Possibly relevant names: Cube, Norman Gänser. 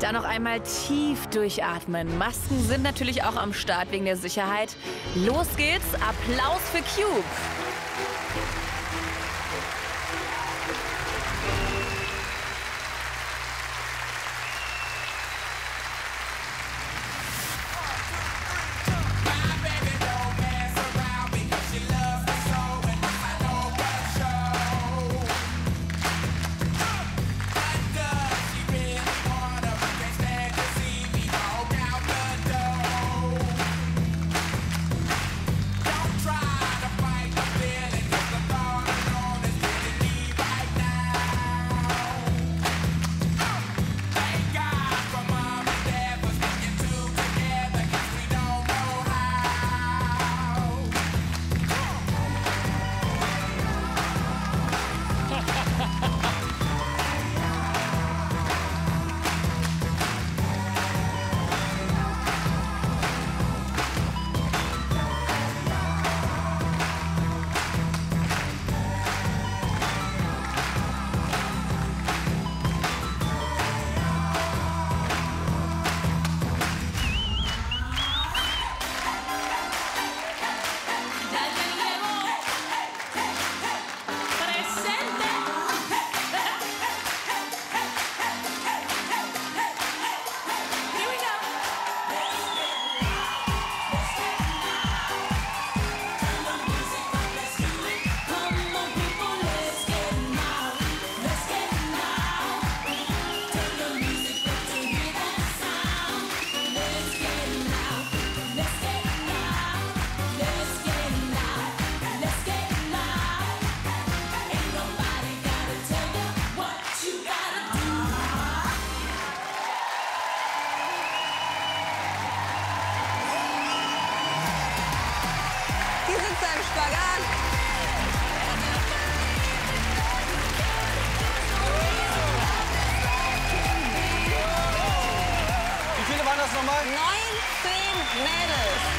Dann noch einmal tief durchatmen. Masken sind natürlich auch am Start wegen der Sicherheit. Los geht's. Applaus für Cube. Wie viele waren das nochmal? 19 Mädels.